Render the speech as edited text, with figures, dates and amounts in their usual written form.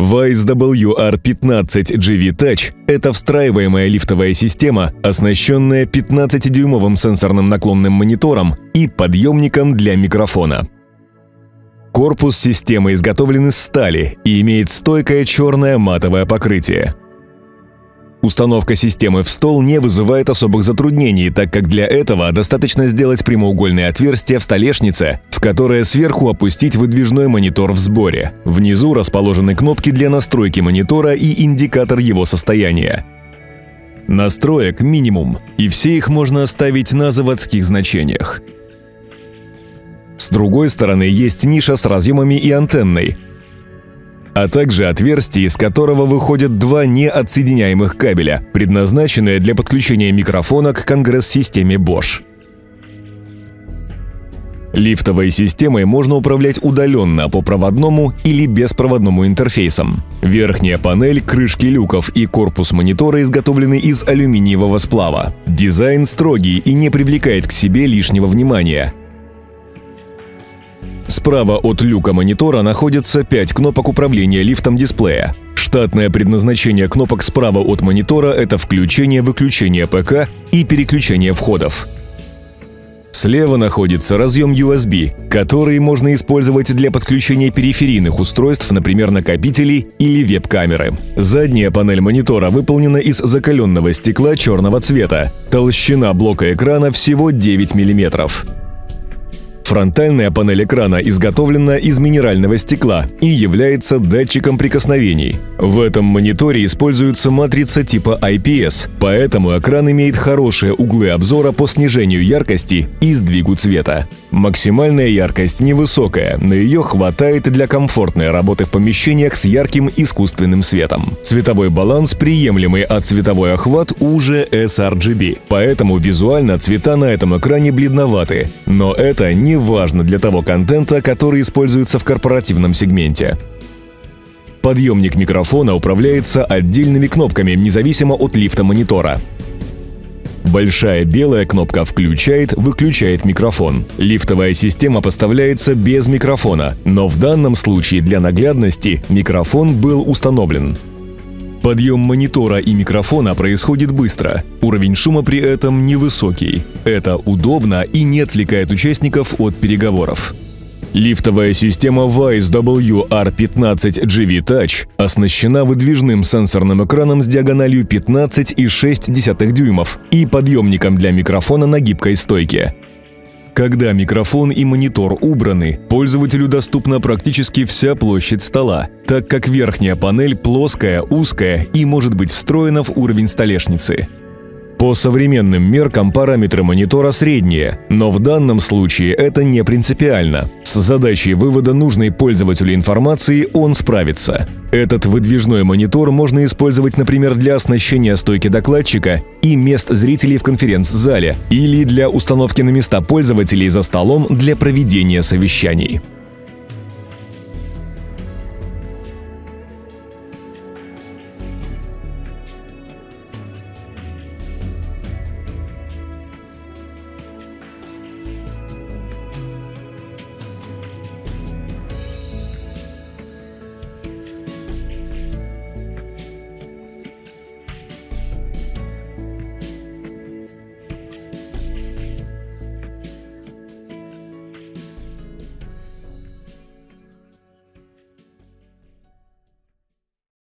Wize WR-15GV-Touch – это встраиваемая лифтовая система, оснащенная 15-дюймовым сенсорным наклонным монитором и подъемником для микрофона. Корпус системы изготовлен из стали и имеет стойкое черное матовое покрытие. Установка системы в стол не вызывает особых затруднений, так как для этого достаточно сделать прямоугольное отверстие в столешнице, в которое сверху опустить выдвижной монитор в сборе. Внизу расположены кнопки для настройки монитора и индикатор его состояния. Настроек минимум, и все их можно оставить на заводских значениях. С другой стороны есть ниша с разъемами и антенной, а также отверстие, из которого выходят два неотсоединяемых кабеля, предназначенные для подключения микрофона к конгресс-системе Bosch. Лифтовой системой можно управлять удаленно по проводному или беспроводному интерфейсам. Верхняя панель, крышки люков и корпус монитора изготовлены из алюминиевого сплава. Дизайн строгий и не привлекает к себе лишнего внимания. Справа от люка монитора находится 5 кнопок управления лифтом дисплея. Штатное предназначение кнопок справа от монитора – это включение-выключение ПК и переключение входов. Слева находится разъем USB, который можно использовать для подключения периферийных устройств, например, накопителей или веб-камеры. Задняя панель монитора выполнена из закаленного стекла черного цвета. Толщина блока экрана всего 9 мм. Фронтальная панель экрана изготовлена из минерального стекла и является датчиком прикосновений. В этом мониторе используется матрица типа IPS, поэтому экран имеет хорошие углы обзора по снижению яркости и сдвигу цвета. Максимальная яркость невысокая, но ее хватает для комфортной работы в помещениях с ярким искусственным светом. Цветовой баланс приемлемый, а цветовой охват уже sRGB, поэтому визуально цвета на этом экране бледноваты, но это не важно для того контента, который используется в корпоративном сегменте. Подъемник микрофона управляется отдельными кнопками, независимо от лифта монитора. Большая белая кнопка включает-выключает микрофон. Лифтовая система поставляется без микрофона, но в данном случае для наглядности микрофон был установлен. Подъем монитора и микрофона происходит быстро, уровень шума при этом невысокий. Это удобно и не отвлекает участников от переговоров. Лифтовая система Wize WR-15GV-Touch оснащена выдвижным сенсорным экраном с диагональю 15,6 дюймов и подъемником для микрофона на гибкой стойке. Когда микрофон и монитор убраны, пользователю доступна практически вся площадь стола, так как верхняя панель плоская, узкая и может быть встроена в уровень столешницы. По современным меркам параметры монитора средние, но в данном случае это не принципиально. С задачей вывода нужной пользователю информации он справится. Этот выдвижной монитор можно использовать, например, для оснащения стойки докладчика и мест зрителей в конференц-зале или для установки на места пользователей за столом для проведения совещаний.